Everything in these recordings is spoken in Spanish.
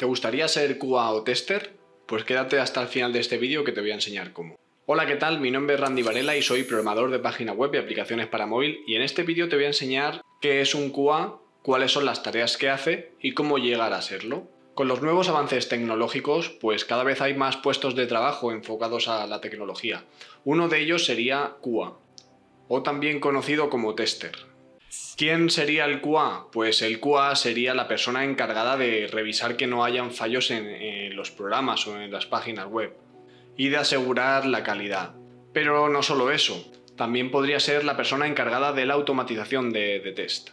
¿Te gustaría ser QA o tester? Pues quédate hasta el final de este vídeo que te voy a enseñar cómo. Hola, ¿qué tal? Mi nombre es Randy Varela y soy programador de página web y aplicaciones para móvil, y en este vídeo te voy a enseñar qué es un QA, cuáles son las tareas que hace y cómo llegar a serlo. Con los nuevos avances tecnológicos, pues cada vez hay más puestos de trabajo enfocados a la tecnología. Uno de ellos sería QA, o también conocido como tester. ¿Quién sería el QA? Pues el QA sería la persona encargada de revisar que no hayan fallos en los programas o en las páginas web y de asegurar la calidad. Pero no solo eso, también podría ser la persona encargada de la automatización de test.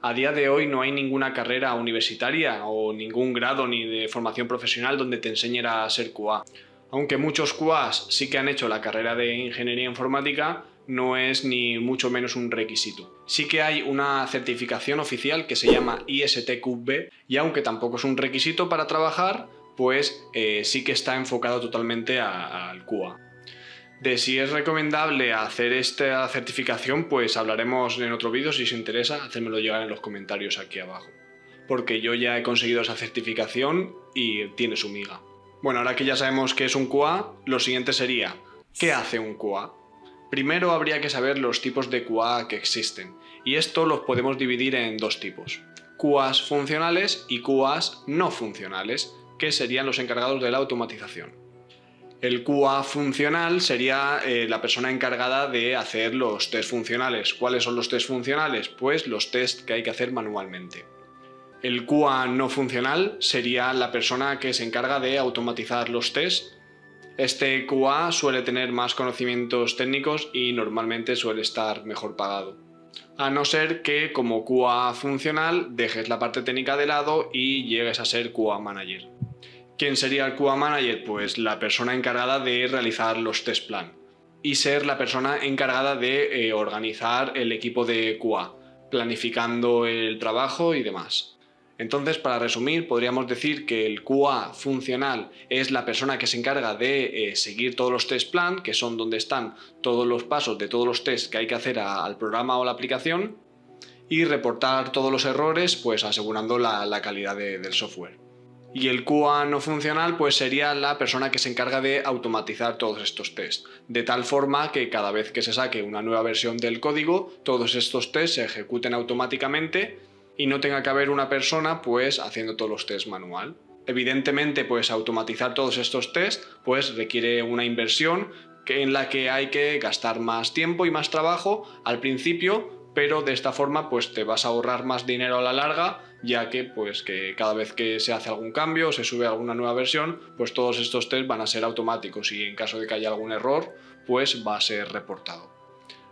A día de hoy no hay ninguna carrera universitaria o ningún grado ni de formación profesional donde te enseñen a ser QA. Aunque muchos QAs sí que han hecho la carrera de Ingeniería Informática, no es ni mucho menos un requisito. Sí que hay una certificación oficial que se llama ISTQB, y aunque tampoco es un requisito para trabajar, pues sí que está enfocado totalmente al QA. De si es recomendable hacer esta certificación, pues hablaremos en otro vídeo. Si os interesa, hacedmelo llegar en los comentarios aquí abajo, porque yo ya he conseguido esa certificación y tiene su miga. Bueno, ahora que ya sabemos qué es un QA, lo siguiente sería, ¿qué hace un QA? Primero habría que saber los tipos de QA que existen, y esto los podemos dividir en dos tipos: QAs funcionales y QAs no funcionales, que serían los encargados de la automatización. El QA funcional sería la persona encargada de hacer los test funcionales. ¿Cuáles son los test funcionales? Pues los test que hay que hacer manualmente. El QA no funcional sería la persona que se encarga de automatizar los test. Este QA suele tener más conocimientos técnicos y normalmente suele estar mejor pagado. A no ser que, como QA funcional, dejes la parte técnica de lado y llegues a ser QA Manager. ¿Quién sería el QA Manager? Pues la persona encargada de realizar los test plan y ser la persona encargada de organizar el equipo de QA, planificando el trabajo y demás. Entonces, para resumir, podríamos decir que el QA funcional es la persona que se encarga de seguir todos los test plan, que son donde están todos los pasos de todos los tests que hay que hacer al programa o la aplicación, y reportar todos los errores, pues asegurando la calidad del software. Y el QA no funcional, pues sería la persona que se encarga de automatizar todos estos tests, de tal forma que cada vez que se saque una nueva versión del código, todos estos tests se ejecuten automáticamente y no tenga que haber una persona pues haciendo todos los test manual. Evidentemente, pues automatizar todos estos test pues requiere una inversión en la que hay que gastar más tiempo y más trabajo al principio, pero de esta forma pues te vas a ahorrar más dinero a la larga, ya que pues que cada vez que se hace algún cambio o se sube alguna nueva versión, pues todos estos test van a ser automáticos y en caso de que haya algún error pues va a ser reportado.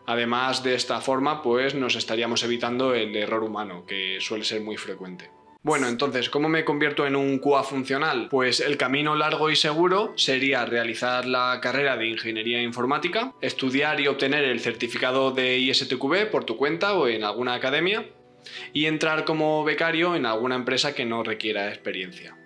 Además, de esta forma pues nos estaríamos evitando el error humano, que suele ser muy frecuente. Bueno, entonces, ¿cómo me convierto en un QA funcional? Pues el camino largo y seguro sería realizar la carrera de Ingeniería Informática, estudiar y obtener el certificado de ISTQB por tu cuenta o en alguna academia, y entrar como becario en alguna empresa que no requiera experiencia.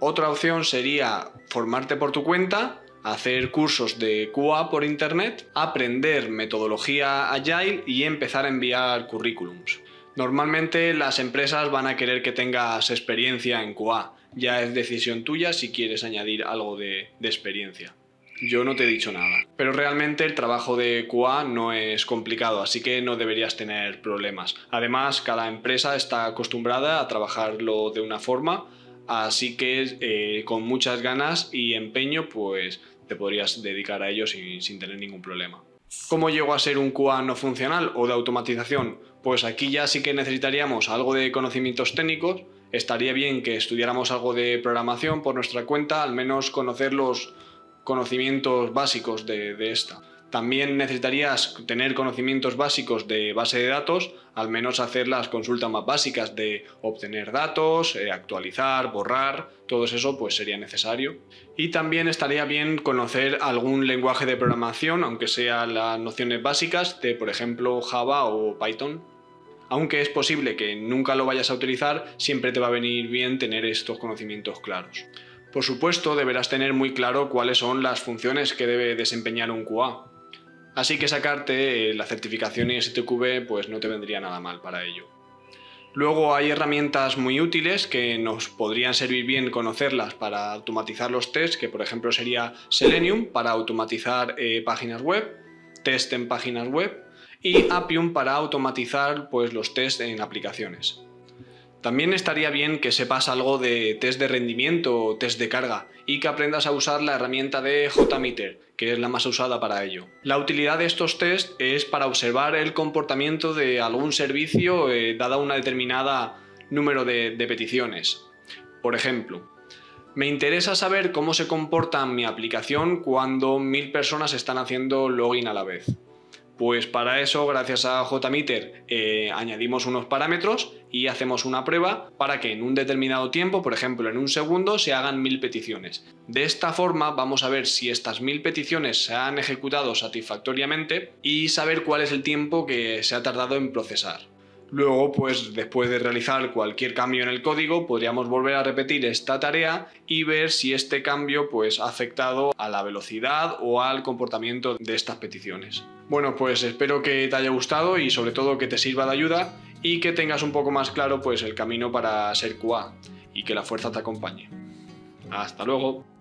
Otra opción sería formarte por tu cuenta, hacer cursos de QA por internet, aprender metodología Agile y empezar a enviar currículums. Normalmente las empresas van a querer que tengas experiencia en QA, ya es decisión tuya si quieres añadir algo de experiencia. Yo no te he dicho nada, pero realmente el trabajo de QA no es complicado, así que no deberías tener problemas. Además, cada empresa está acostumbrada a trabajarlo de una forma, así que con muchas ganas y empeño pues te podrías dedicar a ello sin tener ningún problema. ¿Cómo llego a ser un QA no funcional o de automatización? Pues aquí ya sí que necesitaríamos algo de conocimientos técnicos. Estaría bien que estudiáramos algo de programación por nuestra cuenta, al menos conocer los conocimientos básicos de esta. También necesitarías tener conocimientos básicos de base de datos, al menos hacer las consultas más básicas de obtener datos, actualizar, borrar, todo eso pues sería necesario. Y también estaría bien conocer algún lenguaje de programación, aunque sean las nociones básicas de, por ejemplo, Java o Python. Aunque es posible que nunca lo vayas a utilizar, siempre te va a venir bien tener estos conocimientos claros. Por supuesto, deberás tener muy claro cuáles son las funciones que debe desempeñar un QA. Así que sacarte la certificación ISTQB pues no te vendría nada mal para ello. Luego hay herramientas muy útiles que nos podrían servir bien conocerlas para automatizar los tests, que por ejemplo sería Selenium para automatizar páginas web, test en páginas web, y Appium para automatizar pues, los tests en aplicaciones. También estaría bien que sepas algo de test de rendimiento o test de carga y que aprendas a usar la herramienta de JMeter, que es la más usada para ello. La utilidad de estos tests es para observar el comportamiento de algún servicio dada una determinada número de peticiones. Por ejemplo, me interesa saber cómo se comporta mi aplicación cuando 1000 personas están haciendo login a la vez. Pues para eso, gracias a JMeter, añadimos unos parámetros y hacemos una prueba para que en un determinado tiempo, por ejemplo en un segundo, se hagan 1000 peticiones. De esta forma vamos a ver si estas 1000 peticiones se han ejecutado satisfactoriamente y saber cuál es el tiempo que se ha tardado en procesar. Luego, pues después de realizar cualquier cambio en el código, podríamos volver a repetir esta tarea y ver si este cambio pues, ha afectado a la velocidad o al comportamiento de estas peticiones. Bueno, pues espero que te haya gustado y sobre todo que te sirva de ayuda y que tengas un poco más claro pues, el camino para ser QA y que la fuerza te acompañe. ¡Hasta luego!